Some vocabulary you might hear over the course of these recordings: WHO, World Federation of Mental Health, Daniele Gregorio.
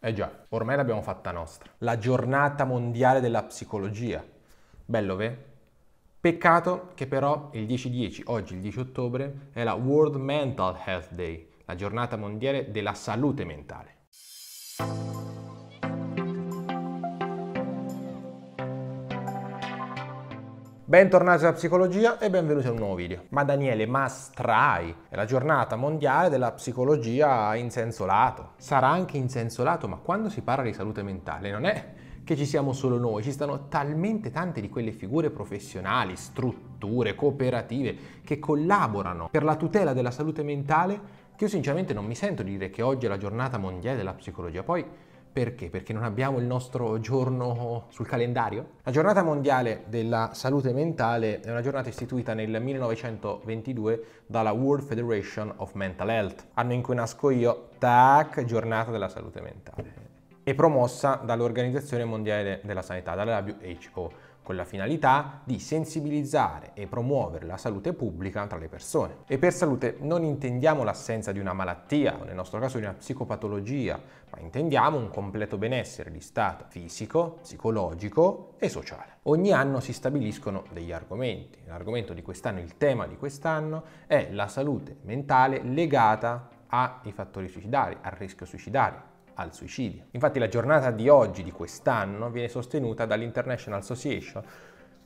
Eh già, ormai l'abbiamo fatta nostra. La giornata mondiale della psicologia. Bello, ve? Peccato che però il 10/10, oggi il 10 ottobre, è la World Mental Health Day, la giornata mondiale della salute mentale. Bentornati alla psicologia e benvenuti a un nuovo video. Ma Daniele, ma strai, è la giornata mondiale della psicologia in senso lato. Sarà anche in senso lato, ma quando si parla di salute mentale non è che ci siamo solo noi, ci stanno talmente tante di quelle figure professionali, strutture, cooperative che collaborano per la tutela della salute mentale che io sinceramente non mi sento di dire che oggi è la giornata mondiale della psicologia. Poi perché? Perché non abbiamo il nostro giorno sul calendario? La giornata mondiale della salute mentale è una giornata istituita nel 1922 dalla World Federation of Mental Health, anno in cui nasco io, tac, giornata della salute mentale. È promossa dall'Organizzazione Mondiale della Sanità, dalla WHO, con la finalità di sensibilizzare e promuovere la salute pubblica tra le persone. E per salute non intendiamo l'assenza di una malattia, o nel nostro caso di una psicopatologia, ma intendiamo un completo benessere di stato fisico, psicologico e sociale. Ogni anno si stabiliscono degli argomenti. L'argomento di quest'anno, il tema di quest'anno, è la salute mentale legata ai fattori suicidari, al rischio suicidario, al suicidio. Infatti la giornata di oggi, di quest'anno, viene sostenuta dall'International Association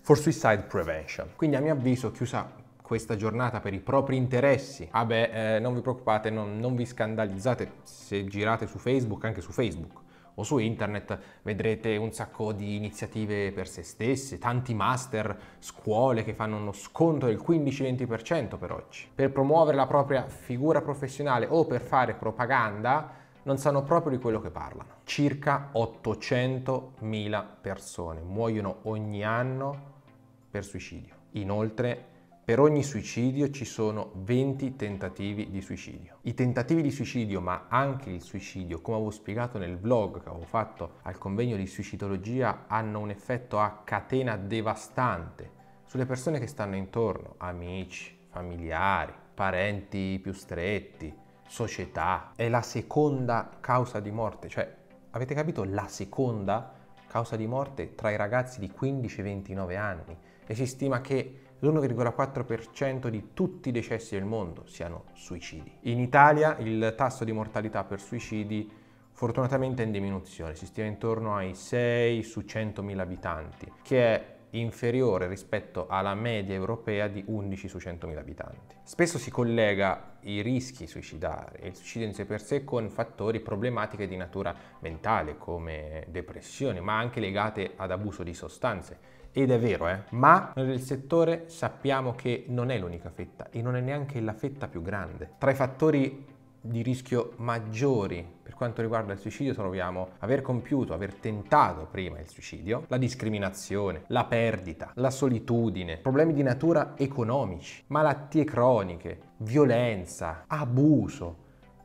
for Suicide Prevention. Quindi a mio avviso, chiusa questa giornata per i propri interessi, non vi preoccupate, non vi scandalizzate. Se girate su Facebook, anche su Facebook o su internet, vedrete un sacco di iniziative per se stesse, tanti master, scuole che fanno uno sconto del 15-20% per oggi. Per promuovere la propria figura professionale o per fare propaganda, non sanno proprio di quello che parlano. Circa 800.000 persone muoiono ogni anno per suicidio. Inoltre, per ogni suicidio ci sono 20 tentativi di suicidio. I tentativi di suicidio, ma anche il suicidio, come avevo spiegato nel vlog che avevo fatto al convegno di suicidologia, hanno un effetto a catena devastante sulle persone che stanno intorno, amici, familiari, parenti più stretti, società. È la seconda causa di morte, cioè avete capito, la seconda causa di morte tra i ragazzi di 15 e 29 anni, e si stima che l'1,4% di tutti i decessi del mondo siano suicidi. In Italia il tasso di mortalità per suicidi fortunatamente è in diminuzione, si stima intorno ai 6 su 100.000 abitanti, che è inferiore rispetto alla media europea di 11 su 100.000 abitanti. Spesso si collega i rischi suicidari e il suicidio in sé per sé con fattori problematiche di natura mentale come depressione, ma anche legate ad abuso di sostanze. Ed è vero, ma noi del settore sappiamo che non è l'unica fetta e non è neanche la fetta più grande. Tra i fattori di rischio maggiori per quanto riguarda il suicidio troviamo aver tentato prima il suicidio, la discriminazione, la perdita, la solitudine, problemi di natura economici, malattie croniche, violenza, abuso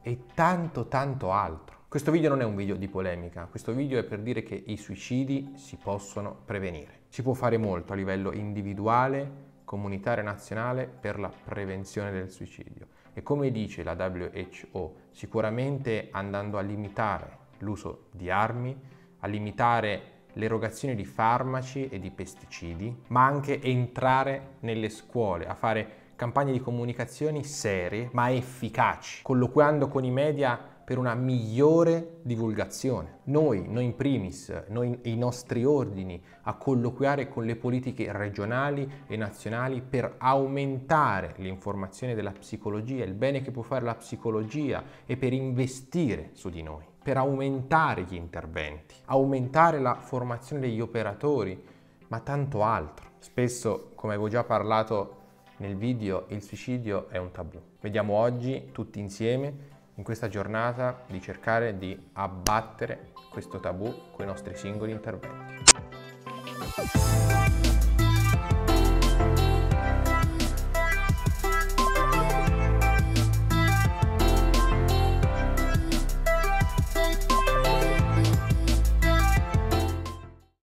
e tanto tanto altro. Questo video non è un video di polemica, questo video è per dire che i suicidi si possono prevenire. Si può fare molto a livello individuale, comunitario e nazionale per la prevenzione del suicidio. E come dice la WHO, sicuramente andando a limitare l'uso di armi, a limitare l'erogazione di farmaci e di pesticidi, ma anche entrare nelle scuole, a fare campagne di comunicazioni serie ma efficaci, colloquiando con i media per una migliore divulgazione. Noi in primis, noi e i nostri ordini, a colloquiare con le politiche regionali e nazionali per aumentare l'informazione della psicologia, il bene che può fare la psicologia, e per investire su di noi, per aumentare gli interventi, aumentare la formazione degli operatori, ma tanto altro. Spesso, come avevo già parlato nel video, il suicidio è un tabù. Vediamo oggi tutti insieme, in questa giornata, di cercare di abbattere questo tabù con i nostri singoli interventi.